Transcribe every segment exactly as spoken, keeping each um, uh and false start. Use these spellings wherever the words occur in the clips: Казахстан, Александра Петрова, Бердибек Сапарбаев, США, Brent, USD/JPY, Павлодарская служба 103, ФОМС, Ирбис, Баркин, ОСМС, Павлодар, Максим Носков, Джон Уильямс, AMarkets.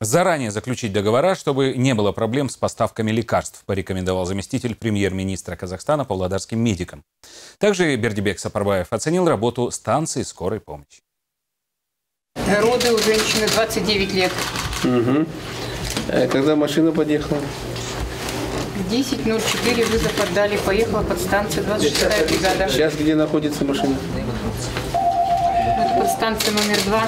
заранее заключить договора, чтобы не было проблем с поставками лекарств, порекомендовал заместитель премьер-министра Казахстана павлодарским медикам. Также Бердибек Сапарбаев оценил работу станции скорой помощи. Роды у женщины двадцать девять лет. Угу. Когда машина подъехала? В десять ноль четыре вызов отдали, поехала под станцию двадцать шестая бригада. Сейчас где находится машина? Это под станция номер два.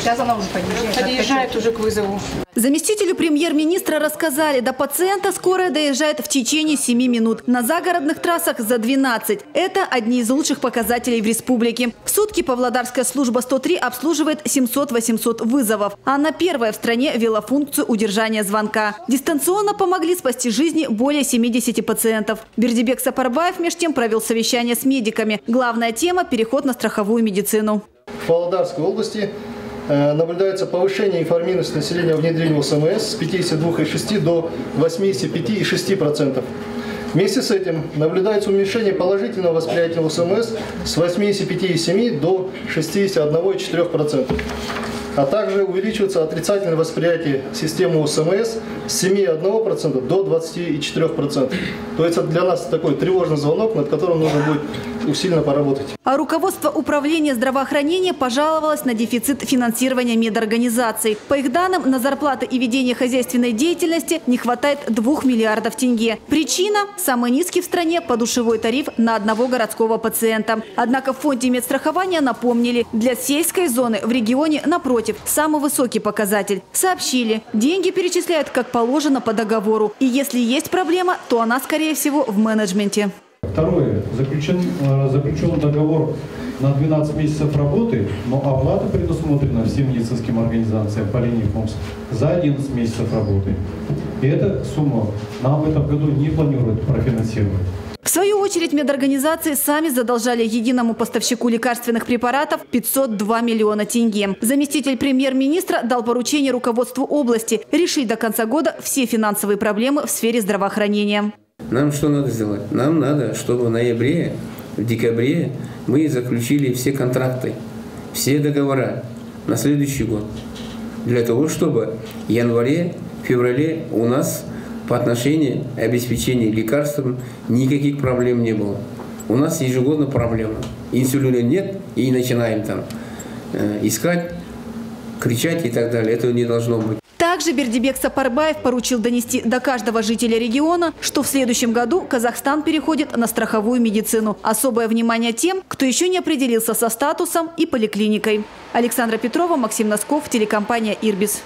Сейчас она уже подъезжает. Подъезжает уже к вызову. Заместителю премьер-министра рассказали, до пациента скорая доезжает в течение семи минут. На загородных трассах за двенадцать. Это одни из лучших показателей в республике. В сутки Павлодарская служба сто три обслуживает семьсот-восемьсот вызовов. Она первая в стране вела функцию удержания звонка. Дистанционно помогли спасти жизни более семидесяти пациентов. Бердибек Сапарбаев меж тем провел совещание с медиками. Главная тема – переход на страховую медицину. В Павлодарской области наблюдается повышение информированности населения о внедрении О С М С с пятидесяти двух целых шести десятых процента до восьмидесяти пяти целых шести десятых процента. Вместе с этим наблюдается уменьшение положительного восприятия О С М С с восьмидесяти пяти целых семи десятых процента до шестидесяти одного целых четырёх десятых процента. А также увеличивается отрицательное восприятие системы О С М С с семи целых одного десятых процента до двадцати четырёх процентов. То есть это для нас такой тревожный звонок, над которым нужно будет усиленно поработать. А руководство управления здравоохранения пожаловалось на дефицит финансирования медорганизаций. По их данным, на зарплаты и ведение хозяйственной деятельности не хватает двух миллиардов тенге. Причина – самый низкий в стране подушевой тариф на одного городского пациента. Однако в фонде медстрахования напомнили, для сельской зоны в регионе напротив самый высокий показатель. Сообщили, деньги перечисляют как положено по договору. И если есть проблема, то она, скорее всего, в менеджменте. Второе. Заключен, заключен договор на двенадцать месяцев работы, но оплата предусмотрена всем медицинским организациям по линии Ф О М С за одиннадцать месяцев работы. И эта сумма нам в этом году не планируют профинансировать. В свою очередь медорганизации сами задолжали единому поставщику лекарственных препаратов пятьсот два миллиона тенге. Заместитель премьер-министра дал поручение руководству области решить до конца года все финансовые проблемы в сфере здравоохранения. Нам что надо сделать? Нам надо, чтобы в ноябре, в декабре мы заключили все контракты, все договора на следующий год. Для того, чтобы в январе, феврале у нас по отношению обеспечения лекарством никаких проблем не было. У нас ежегодно проблема. Инсулина нет, и начинаем там искать, кричать и так далее. Этого не должно быть. Также Бердибек Сапарбаев поручил донести до каждого жителя региона, что в следующем году Казахстан переходит на страховую медицину. Особое внимание тем, кто еще не определился со статусом и поликлиникой. Александра Петрова, Максим Носков, телекомпания «Ирбис».